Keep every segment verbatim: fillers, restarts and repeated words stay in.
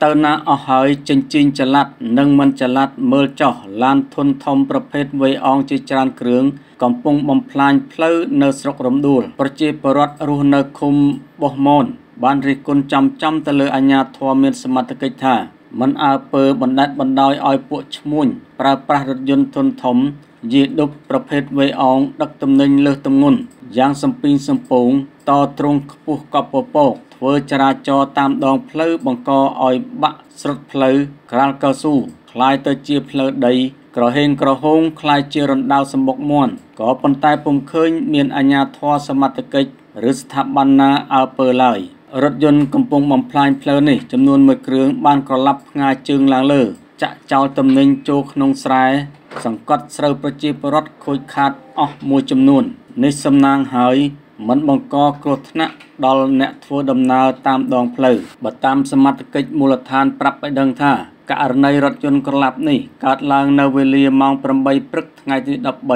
เตินาอหายจริงจริงจลัดนังมันจลัดเมื่อเจาะลานทนทอมประเภทไวอองจิจารเกลืองกำปงบำพลายเพลือเนสรกรมดูลประเจปรัตรูนคุมบอมอนบานริกุลจำจำตะเลอญาทวเมสมัตกิจธามันอาเปอบันดัดบันดอยออยปวดชมุนปราปรารถยนทนทอมยีดบประเภทไวอองดักตำเนินเลือตำงุนยางสัมปิงสัมปงต่อตรงปุกกบโปกเวอร์จราจรตามดองเพลบังกอออยบะสรดเพลกราลกสู้คลายเตจีเพลใดกระเฮงกระหงคลายเจริญดาวสมบกมวนก่อปนตายปมเคยเมียนอัญญาทอสมัติกิจหรือสถาบันนาอาเปอร์ไลรถยนต์กำปงบำพลายเพลนี่จำนวนเมื่อเครื่องบ้านกระลับงาจึงลางเลอจะเจ้าตำหนิงโจขนงสายสังกัดเสรประจีปรถคุยขาดอ๋อมวยจำนวนในสำนางหายมันบังกอกรธนะดอลเนทัวดำนาตามดองเพลย์บัดตามสมัติกิจมูลฐานปรับไปดังท่าการในรถยนต์กลับนี่การลางนาเวลีมองประบายปรึกไงที่ดับใบ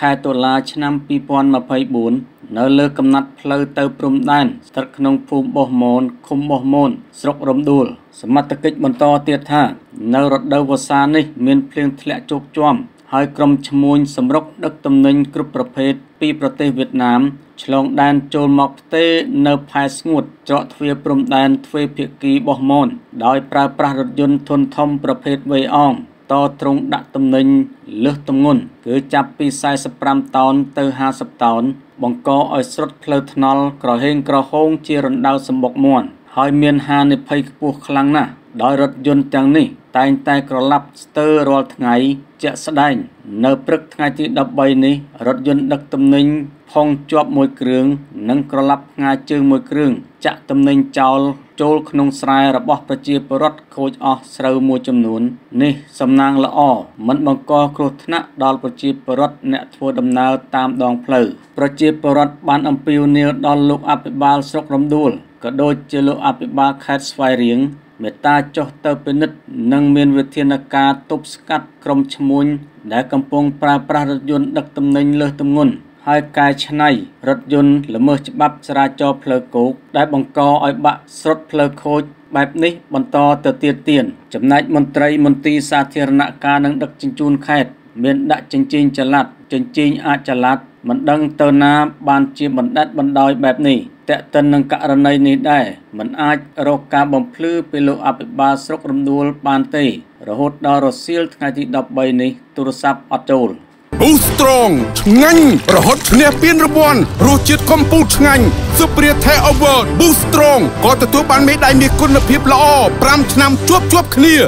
คายตัวลาชนำปีปอนมาภัยบุญเนื้อเลือกกำนัดเพลย์เติมปรุงด้านตะขนงภูมิบ่หมอนคุมบ่หมอนสรกรมดูลสมัติกิจบรรทอเตียท่าในรถเดวสานี่เมียนเพลียงทะเลจุกจอมหายกรมชมูลสำรกดักตำหนิงกรุปประเภทปีประเทศเวียดนามฉลองแดนโจมอกเตเนพายสงดเจาะทวีปรมแดนทวีเพียกีบอมอนโดยปราปรารถยนต์ทนทอมประเภทไวอองต่อตรงดักตำหนิงเลือกตำงุนคือจับปีไซสปรัมตอนเตอร์ฮาสปตอนบังกอไอสรดเพลทนอลกระเฮงกระโฮงเจริญดาวสมบกมวนหายเมียนฮาในภัยปูคลังนะโดยรถยนต์จังนี่แต่งแต่กระลับเตอร์รอลไงจะแสดงในปรึกไงที่ดับใบนี้รถยนต์ดักตำหนิงพองจวบมวยเครื่องนั่งกระลับงาเจือมวยเครื่องจะตำหนิงเจ้าโจลขนงสายระบบประจีปรถโคจรเสรมวยจำนวนนี่สำนางละออมันบังกอกรุธนะดอลประจีปรถเนทัวดำนาตามดองเพลอประจีปรถบานอัมพิวเนียดอลลูกอภิบาลสกรมดูลกระโดดเจลูกอภิบาลแคสไฟเรียงเมตตาจอเตอร์เป็นนิดนังเมียนเวทีนาการตุบสกัดกรมชมุนได้กำปงปราปรารถยนต์ดักตำหนิงเลือตำงุนให้กายชนัยรถยนต์ละเมิดฉบับสราจอเพลโกกได้บังกอไอบะสรดเพลโคจแบบนี้บรรทอเตเตียเตียนจำนายมนตรีมนตรีสาธารณการนังดักจิงจูนแคดเมียนดักจิงจิงจลัดจิงจิงอาจลัดมันดังเตอนาบานเจียบันดัดบันดอยแบบนี้แต่เตินนังกะระในนี้ได้มันอาจโรคการบ่มพลื้อไปโลอภิบาลสรกรมดูลปานเตระหดดอรซิลไงที่ดับใบนี้ตุรศัพท์อโจลบูสตรองงั้นระหดเนียเปียนระบวนรู้จิตคอมพูชงั้นสุเปรียแทอเวอร์บูสตรองก็ตะตัวบ้านไม่ได้มีคุณภาพละอ้อปรำนำจวบจวบเคลีย